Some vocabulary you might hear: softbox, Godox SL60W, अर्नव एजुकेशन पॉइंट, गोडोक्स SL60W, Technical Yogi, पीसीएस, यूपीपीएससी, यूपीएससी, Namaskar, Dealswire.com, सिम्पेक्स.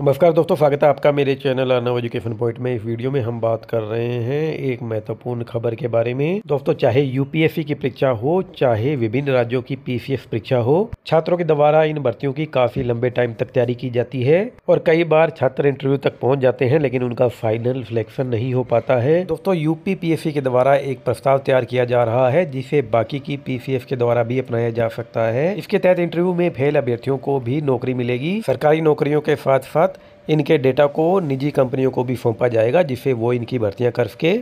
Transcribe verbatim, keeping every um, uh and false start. नमस्कार दोस्तों, स्वागत है आपका मेरे चैनल अर्नव एजुकेशन पॉइंट में। इस वीडियो में हम बात कर रहे हैं एक महत्वपूर्ण खबर के बारे में। दोस्तों, चाहे यूपीएससी की परीक्षा हो, चाहे विभिन्न राज्यों की पीसीएस परीक्षा हो, छात्रों के द्वारा इन भर्तियों की काफी लंबे टाइम तक तैयारी की जाती है और कई बार छात्र इंटरव्यू तक पहुँच जाते हैं लेकिन उनका फाइनल सिलेक्शन नहीं हो पाता है। दोस्तों, यूपीपीएससी के द्वारा एक प्रस्ताव तैयार किया जा रहा है जिसे बाकी की पीसीएस के द्वारा भी अपनाया जा सकता है। इसके तहत इंटरव्यू में फेल अभ्यर्थियों को भी नौकरी मिलेगी। सरकारी नौकरियों के साथ इनके डेटा को निजी कंपनियों को भी सौंपा जाएगा जिससे वो इनकी भर्तियां कर सके।